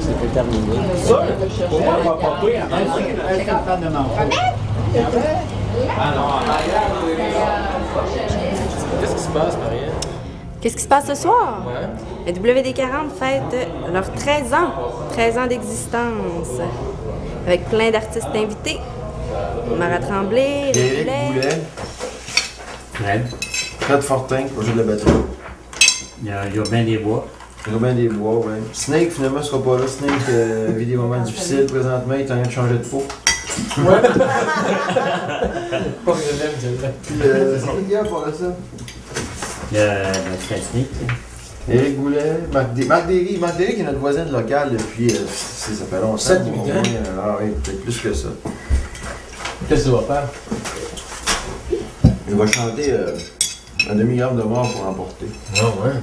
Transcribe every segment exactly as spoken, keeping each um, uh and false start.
C'était terminé. Ça, pour moi, on va porter avant de faire de manteau. Ah non, en arrière. Qu'est-ce qui se passe, Marielle? Qu'est-ce qui se passe ce soir? Ouais. Le W D quarante fête leurs treize ans. treize ans d'existence. Avec plein d'artistes invités. Mara Tremblay, Éric Goulet. Fred. Fred Fortin, au jeu de la batterie. Il y a Robin des bois. Robin des bois, oui. Snake, finalement, sera pas là. Snake euh, vit des moments difficiles présentement. Il est en train de changer de peau. Ouais. Pas que je l'aime, je l'aime. Puis, euh, c'est le gars pour ça. Euh, c'est Snake. Éric Goulet, Marc Déry. Marc Déry, Marc Déry qui est notre voisine locale depuis, euh, ça fait longtemps. sept ans. Ah oui, peut-être plus que ça. Qu'est-ce que tu vas faire? Il va chanter euh, un demi-gramme de mort pour emporter. Ah oh, ouais?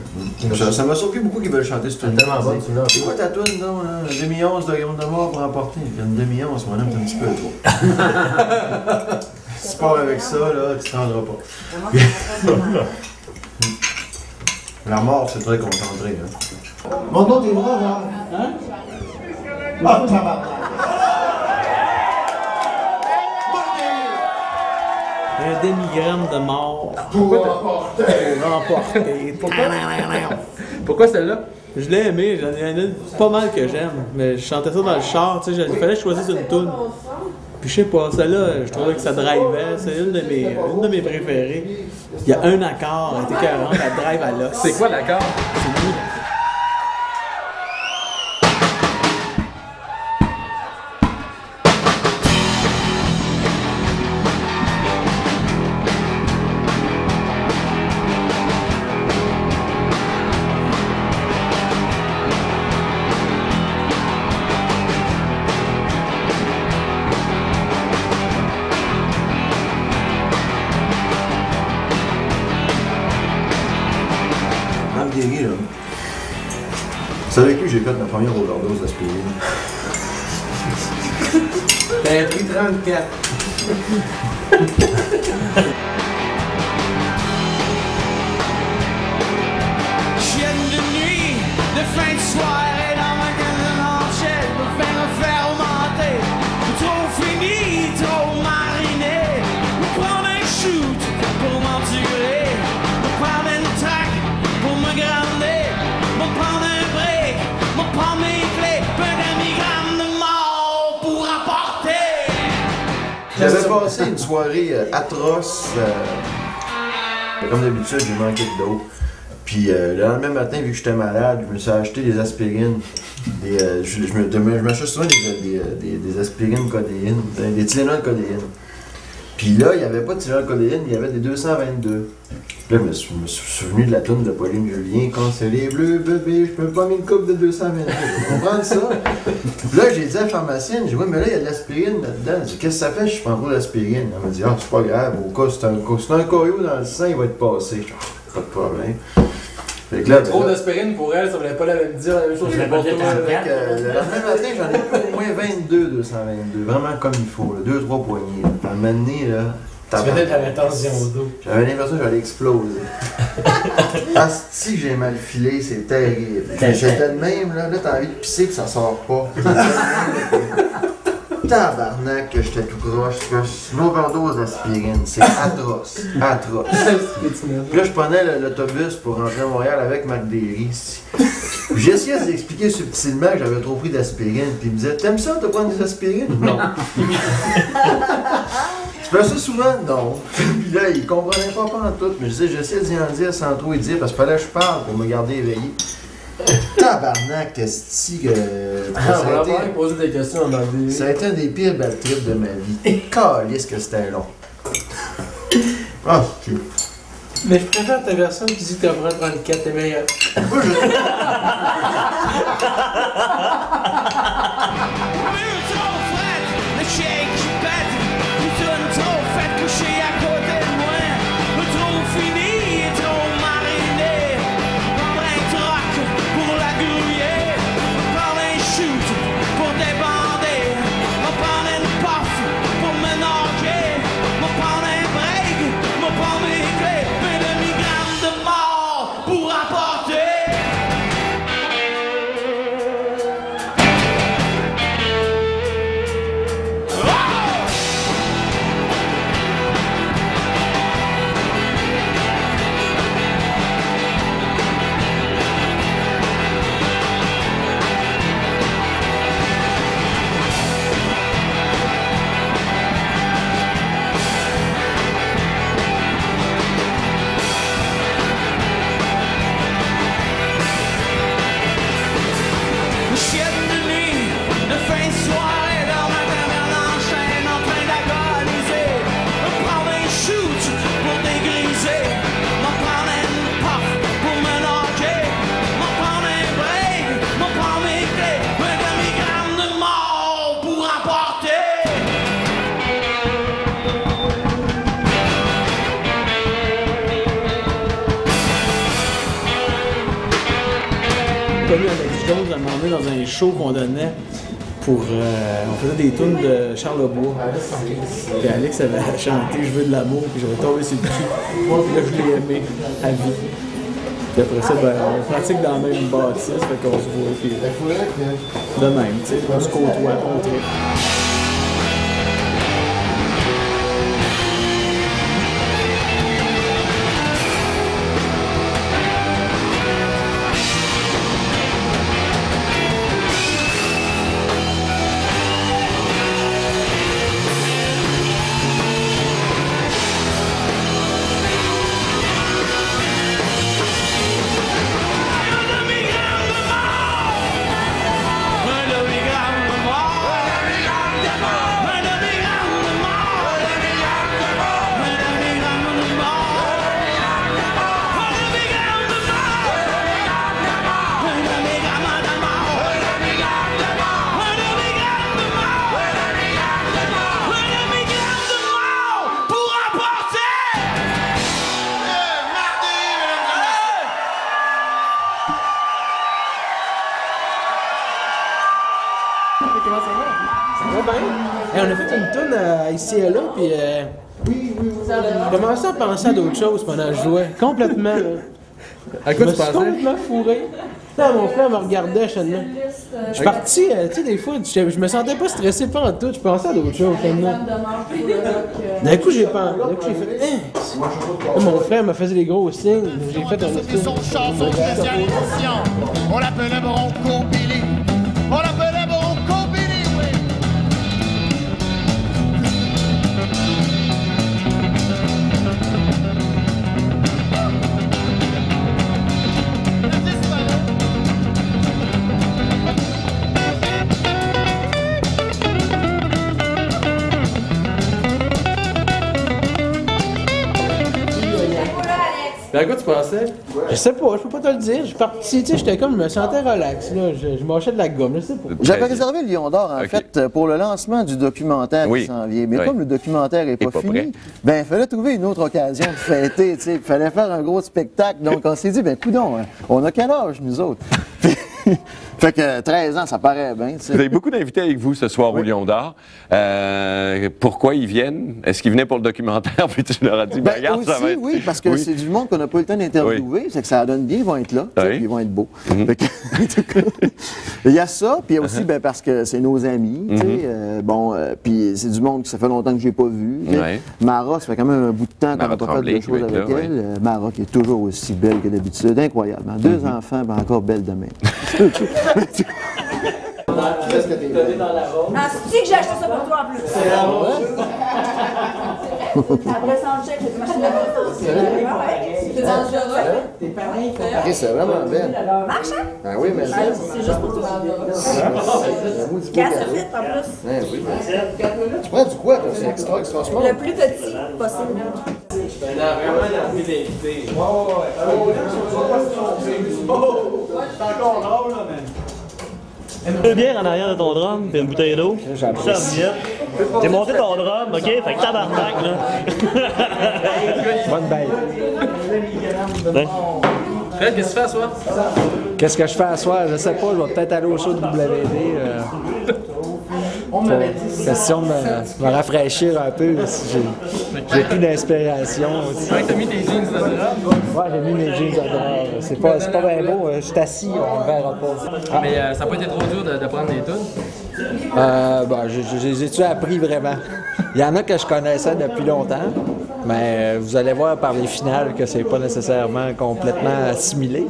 Mmh. Ça, ça m'a surpris beaucoup qu'ils veulent chanter ce tune-là. C'est quoi ta tune, non? Hein? Un demi-once de gramme de mort pour emporter. Une demi-once, mon homme, c'est un petit peu trop. Si tu pars avec ça, là, tu te rendras pas. La mort, c'est très concentré, là. Mon nom, t'es mort, hein? Hein? Ah, tabac! Un demi-gramme de mort. Pour emporter. Emporter. Pourquoi? Pourquoi celle-là? Je l'ai aimée, j'en ai une pas mal que j'aime, mais je chantais ça dans le char, tu sais, il fallait choisir une toune. Puis je sais pas, celle-là, je trouvais que ça drivait, c'est une de mes, une de mes préférées. Il y a un accord, elle était cohérente, elle drive à l'os. C'est quoi l'accord? C'est lui. C'est avec lui que j'ai fait ma première overdose d'aspirine. T'as pris trente-quatre. Chienne de nuit, de fin de soirée, dans ma canne enchaîne, me faire me faire augmenter. Trop fini, trop mariné. Me prendre un shoot pour m'endurer. Me prendre une traque pour me grandir. Me prendre un break. Prends mes clés, peu d'amigrammes de mort pour apporter. J'avais passé une soirée euh, atroce. Euh, comme d'habitude, j'ai manqué d'eau. Puis euh, le lendemain matin, vu que j'étais malade, je me suis acheté des aspirines. Des, euh, je je, je m'achète souvent des, des, des, des aspirines codéines, des Tylenol codéines. Puis là, il n'y avait pas de Tylenol codéine, il y avait des deux cent vingt-deux. Puis là, je me suis, me suis souvenu de la toune de Pauline Julien, quand c'est les bleus, bébé, je peux pas mettre une coupe de deux cent vingt-deux. Vous comprenez ça? Puis là, j'ai dit à la pharmacienne, j'ai dit, oui, mais là, il y a de l'aspirine là-dedans. Elle dit, qu'est-ce que ça fait? Je prends pas de l'aspirine. Elle m'a dit, ah, c'est pas grave, au cas, c'est un, un coyot dans le sang, il va être passé. Je dis, oh, pas de problème. Fait que là, trop d'aspirine pour elle, ça voulait pas la même dire la même chose. Je pour toi, avec, euh, le lendemain matin, j'en ai pris au moins vingt-deux, deux cent vingt-deux, vraiment comme il faut, deux trois poignées. Puis à un moment donné, là, tu venais de la tension au dos. J'avais l'impression que j'allais exploser. Asti, j'ai mal filé, c'est terrible. J'étais de même, là, là t'as envie de pisser que ça sort pas. Tabarnak que j'étais tout croche, que une overdose d'aspirine, c'est atroce, atroce. Puis là, je prenais l'autobus pour rentrer à Montréal avec Marc Déry. J'essayais d'expliquer subtilement que j'avais trop pris d'aspirine, puis il me disait, t'aimes ça de prendre des aspirines? Non. Je fais ça souvent, non. Puis là, il comprenait pas pas en tout, mais je disais, j'essayais d'y en dire sans trop y dire, parce que fallait que je parle pour me garder éveillé. Tabarnak, qu'est-ce que... Ah, on va pas poser des questions dans des... Ça a été un des pires bad trips de ma vie. Calisse que c'était long. Ah, c'est... Mais je préfère ta version qui dit que t'as vraiment prendre quatre, t'es meilleur. Moi, je... Pour apporter. connu Alex Jones à un moment donné dans un show qu'on donnait pour... Euh, on faisait des tunes de Charlebourg. Puis Alex avait chanté « Je veux de l'amour » puis j'avais tombé sur le cul. Puis là, je l'ai aimé à vie. Puis après ça, ben, on pratique dans la même bâtisse, fait qu'on se voit, puis de même, tu sais, on se côtoie, on tripe. Ici et là, puis euh, oui, oui, oui, je commençais à penser à d'autres choses pendant que je jouais, complètement. Là. À quoi tu pensais? Je me suis complètement fourré. Là, mon frère me regardait chaînement. Je suis parti, euh, tu sais, des fois, je, je me sentais pas stressé pas en tout, je pensais à d'autres choses. D'un coup, j'ai pensé, d'un coup, j'ai fait, hein! Là, mon frère me faisait des gros signes, j'ai fait un autre son chanson spéciale émission. On l'appelait Bronco Billy. On l'appelait Bronco. À quoi tu pensais? Je sais pas, je peux pas te le dire. Je suis parti, tu sais, j'étais comme, je me sentais relax, là. Je, je mâchais de la gomme, je sais pas. J'avais réservé Lion d'Or, en okay. fait, pour le lancement du documentaire oui. qui s'en vient. Mais oui. comme le documentaire n'est pas, pas fini, prêt. ben, il fallait trouver une autre occasion de fêter, tu sais. Il fallait faire un gros spectacle. Donc, on s'est dit, ben, coudonc, on a quel âge, nous autres? Fait que treize ans, ça paraît bien. T'sais. Vous avez beaucoup d'invités avec vous ce soir oui. au Lion d'Or. Euh, pourquoi ils viennent? Est-ce qu'ils venaient pour le documentaire? Puis tu leur as dit, ben, regarde, aussi, ça va être... Oui, parce que oui. c'est du monde qu'on n'a pas eu le temps d'interviewer. Oui. C'est que ça donne bien, ils vont être là. Oui. Puis ils vont être beaux. Mm-hmm. Fait que, en tout cas, il y a ça, puis il y a aussi, ben, parce que c'est nos amis. Mm-hmm. euh, bon, euh, puis c'est du monde que ça fait longtemps que je n'ai pas vu. Oui. Mara, ça fait quand même un bout de temps qu'on n'a pas fait de choses avec là, elle. Oui. Mara, qui est toujours aussi belle que d'habitude. Incroyable. Hein? Deux mm-hmm. enfants, ben, encore belle demain. Qu'est-ce que t'es donné dans la rose? Ah, c'est que j'ai acheté ça pour toi en plus. C'est la rose. Après sans chèque, j'ai acheté la rose. C'est vrai. C'est dans le jardin. T'es pareil. C'est vraiment belle. Marche, hein? Ah oui, mais c'est juste pour toi. Casse vite en plus. Tu prends du quoi? C'est extra, extra smart. Le plus petit possible. On a vraiment envie d'inviter. Ouais, ouais, ouais. Oh, c'est encore drôle, là, man. Deux bières en arrière de ton drum, puis une bouteille d'eau. Ça, serviette. T'es monté ton drum, ok? Fait que tabarnak, là. Bonne bête. Fred, qu'est-ce que tu fais à soir? Qu'est-ce que je fais à soir? Je sais pas, je vais peut-être aller au show de W D. Euh... On m'avait dit question de me, me rafraîchir un peu, j'ai plus d'inspiration. C'est vrai que t'as mis tes jeans de Ouais, j'ai mis mes jeans de C'est pas, pas bien beau, je suis assis, on verra pas. Ah. Mais euh, ça n'a pas été trop dur de, de prendre des tunes? Euh, ben, j'ai-tu appris vraiment? Il y en a que je connaissais depuis longtemps, mais vous allez voir par les finales que c'est pas nécessairement complètement assimilé.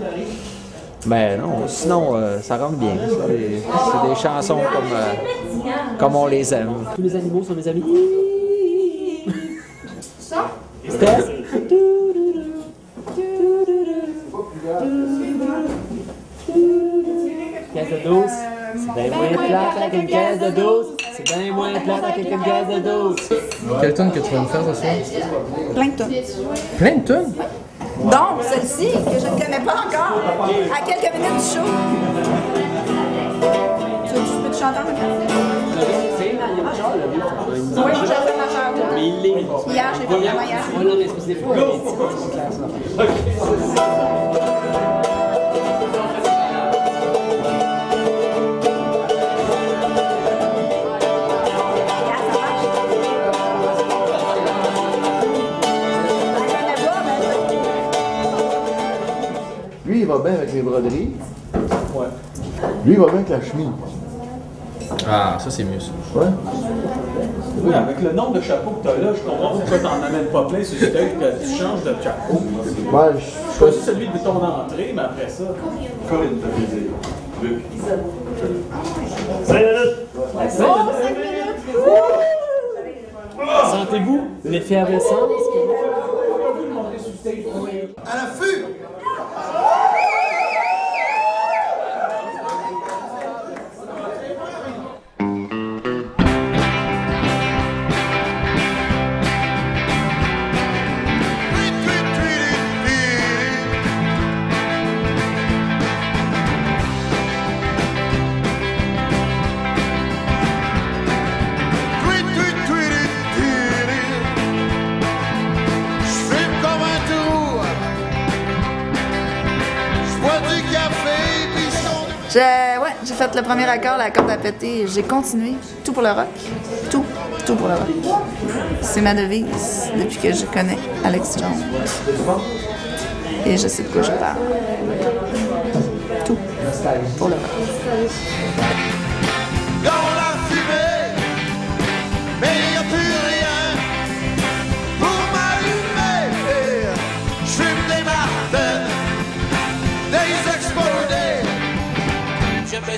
Mais non, sinon, euh, ça rentre bien. C'est des, des chansons comme, euh, comme on les aime. Tous les animaux sont mes amis. Ça? Caisse de douce. C'est bien moins plate avec une caisse de douce. C'est bien moins plate avec une caisse de douce. Quelle tonne que tu vas me faire ce soir? Plein de tonnes. Plein de tonnes? Donc, celle-ci, que je ne connais pas encore, à quelques minutes du show. Tu veux que je peux te chanter en même temps? C'est majeur, le vieux. Oui, j'ai fait majeur, toi. Mais il est. Hier, j'ai fait vraiment hier. Oui, non, mais c'est fou. C'est clair, ça. avec mes broderies. Ouais. Lui, il va bien avec la chemise. Ah, ça c'est mieux ça. Ouais. Oui, avec le nombre de chapeaux que tu as là, je comprends pourquoi tu n'en amènes pas plein, c'est juste que tu changes de chapeau. Ouais, je choisis celui de ton entrée, mais après ça. Corinne, t'as plaisir. Luc. cinq minutes! Ouais, cinq minutes! Sentez-vous l'effet effervescence? À l'affût! J'ai ouais, j'ai fait le premier accord, la corde a pété, j'ai continué, tout pour le rock, tout, tout pour le rock. C'est ma devise depuis que je connais Alex Jones. Et je sais de quoi je parle. Tout pour le rock.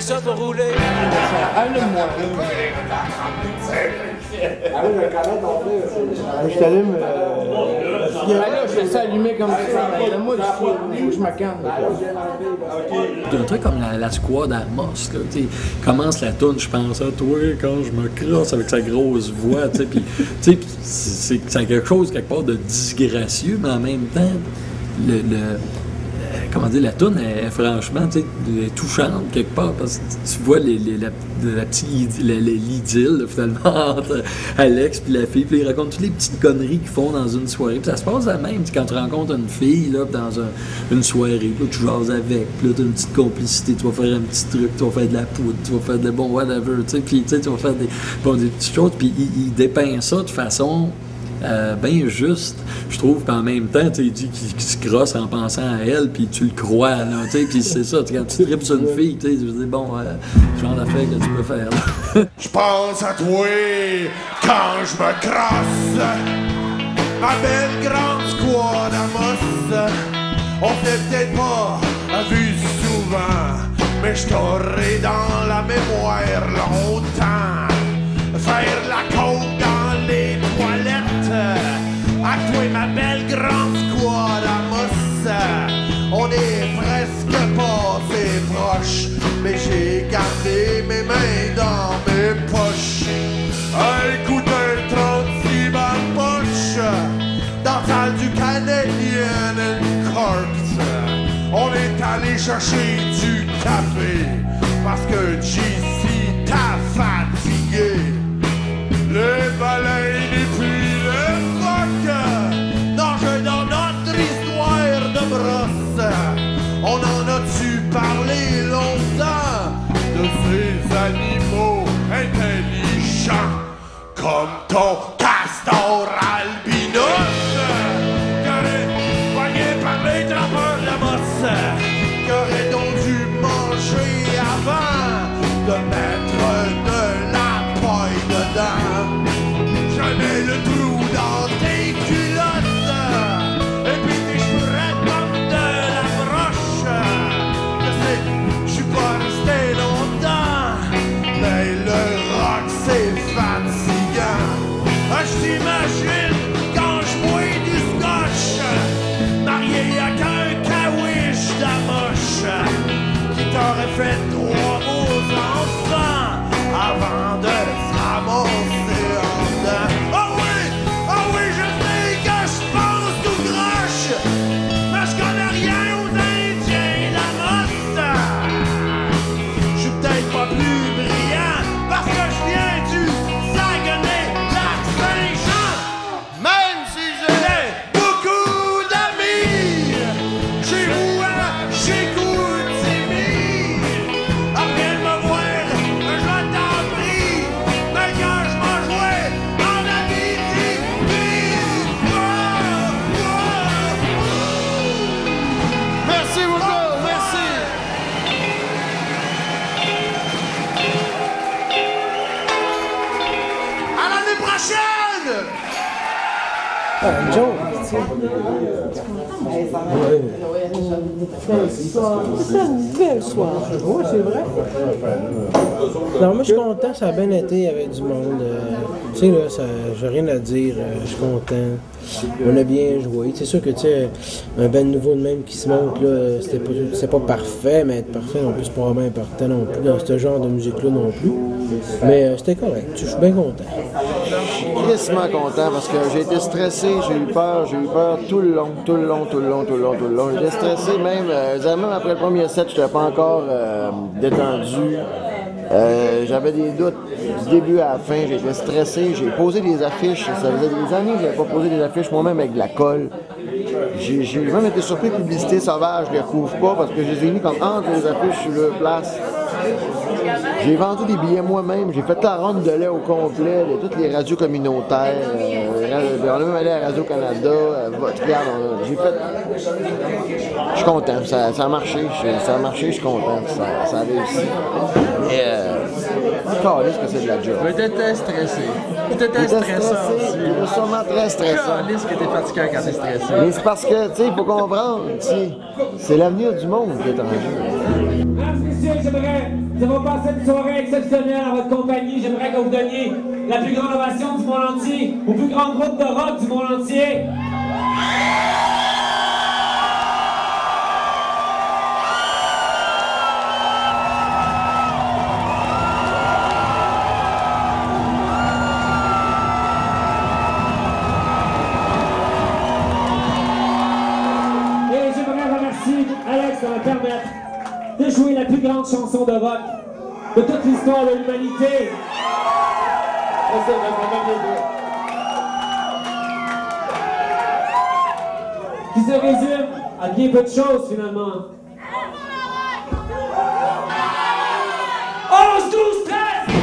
Ça pour rouler. Un de moi. Ah oui, le canon en fait. Je t'allume. Je fais ça allumé comme ça. Moi, je me calme. Un truc comme la squad à Moss, là, tu sais, commence la toune, je pense à toi quand je me crosse avec sa grosse voix, tu sais, puis tu sais, c'est quelque chose quelque part de disgracieux, mais en même temps, le. Comment dire, la toune est, est franchement, tu sais, elle est touchante quelque part parce que tu vois les, les, la, la petite l'idylle finalement entre Alex puis la fille, puis ils racontent toutes les petites conneries qu'ils font dans une soirée. Puis ça se passe la même quand tu rencontres une fille là dans un, une soirée, puis là, tu jases avec, puis là tu as une petite complicité, tu vas faire un petit truc, tu vas faire de la poudre, tu vas faire de bon whatever, tu sais, puis tu sais, tu vas faire des, bon, des petites choses, puis ils il dépeignent ça de façon Euh, ben juste, je trouve qu'en même temps, tu dis qu'il se crosse en pensant à elle, puis tu le crois, là, tu sais, puis c'est ça, quand tu tripes sur une fille, tu sais, je dis bon, euh, genre d'affaire que tu peux faire, là. Je pense à toi quand je me crosse, ma belle grande squad à Moss, on fait peut-être pas la vue souvent, mais je t'aurai dans la mémoire longtemps, faire la côte dans les toilettes. À toi ma belle grande squad à Moss, on est presque passé proche, mais j'ai gardé mes mains dans mes poches. Un coup d'un trente-six ma poche, dans la salle du Canadian Corps. On est allé chercher du café, parce que J C t'a fatigué. Le balai n'est plus. On en a-tu parlé longtemps de ces animaux intelligents comme ton castor albinos qui aurait voyé par les trappeurs de la Moss, qui aurait donc dû manger avant de mettre de la paille dedans. Je mets le trou dans tes culottes. Fait trois beaux enfants avant de se ramasser en dedans. Oh oui, oh oui, je sais que je pense tout croche, mais je connais rien aux Indiens la Moss. Je suis peut-être pas plus brillant parce que je viens du Saguenay-Lac-Saint-Jean. Même si j'ai beaucoup d'amis, j'ai vous à Chicoutimi. C'est une belle soirée. Oui, c'est vrai. Non, moi, je suis content. Ça a bien été avec du monde. Tu sais, là, j'ai rien à dire. Je suis content. On a bien joué. C'est sûr que, tu sais, un band nouveau de même qui se monte, là, c'était pas, c'est pas parfait, mais être parfait non plus, c'est pas vraiment important non plus dans ce genre de musique-là non plus. Mais euh, c'était correct. Je suis bien content. Je suis extrêmement content parce que j'ai été stressé, j'ai eu peur, j'ai eu peur tout le long, tout le long, tout le long, tout le long, tout le long. J'étais stressé même, euh, même après le premier set, je n'étais pas encore euh, détendu. Euh, J'avais des doutes du début à la fin, j'étais stressé, j'ai posé des affiches, ça faisait des années que je n'avais pas posé des affiches moi-même avec de la colle. J'ai même été surpris que Publicité Sauvage, je ne les recouvre pas parce que je les ai mis comme entre les affiches sur leur place. J'ai vendu des billets moi-même, j'ai fait la ronde de lait au complet de toutes les radios communautaires. Euh, on est même allé à Radio-Canada, euh, regarde, j'ai fait... Je suis content, ça, ça a marché, ça a marché, je suis content, ça, ça a réussi. Et euh, encore, est-ce que c'est de la job? Mais t'étais stressé. T'étais stressant aussi. T'étais sûrement très stressant. Est-ce que t'es fatigué quand t'es stressé? Mais c'est parce que, tu sais, il faut comprendre, c'est l'avenir du monde qui est en jeu. Nous avons passé une soirée exceptionnelle en votre compagnie. J'aimerais que vous donniez la plus grande ovation du monde entier au plus grand groupe de rock du monde entier. Et j'aimerais remercier Alex de me permettre de jouer la plus grande chanson de rock de toute l'histoire de l'humanité. Qui se résume à bien peu de choses finalement. onze, douze, treize!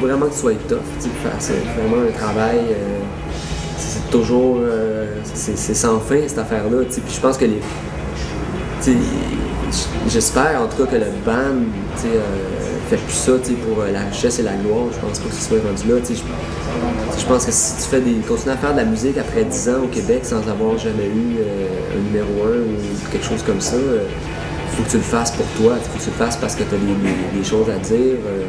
faut vraiment que tu sois tough pour faire ça. C'est vraiment un travail, euh, c'est toujours, euh, c'est sans fin cette affaire-là. Puis je pense que les, j'espère en tout cas que le band euh, fait plus ça pour euh, la richesse et la gloire. Je pense pas que ce soit rendu là. Je pense que si tu fais des, continues à faire de la musique après dix ans au Québec sans avoir jamais eu euh, un numéro un ou quelque chose comme ça, euh, faut que tu le fasses pour toi, faut que tu le fasses parce que tu as des, des choses à dire. Euh.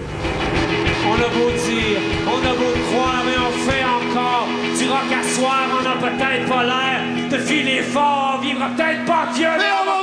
On a beau dire, on a beau croire, mais on fait encore du rock à soir, on a peut-être pas l'air de filer fort, on vivra peut-être pas vieux, mais on va